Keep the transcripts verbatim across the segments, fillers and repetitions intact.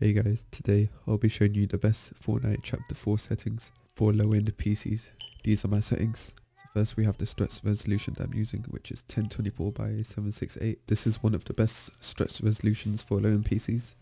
Hey guys, today I'll be showing you the best Fortnite chapter four settings for low-end P Cs. These are my settings. So first we have the stretch resolution that I'm using, which is ten twenty-four by seven sixty-eight. This is one of the best stretch resolutions for low-end P Cs.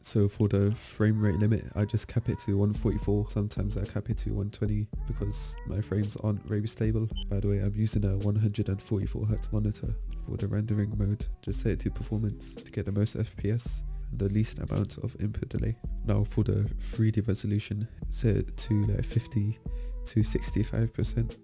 So for the frame rate limit, I just cap it to one forty-four. Sometimes I cap it to one twenty because my frames aren't very stable. By the way, I'm using a one hundred forty-four hertz monitor. For the rendering mode, just set it to performance to get the most F P S. The least amount of input delay. Now for the three D resolution, set it to like fifty to sixty-five percent.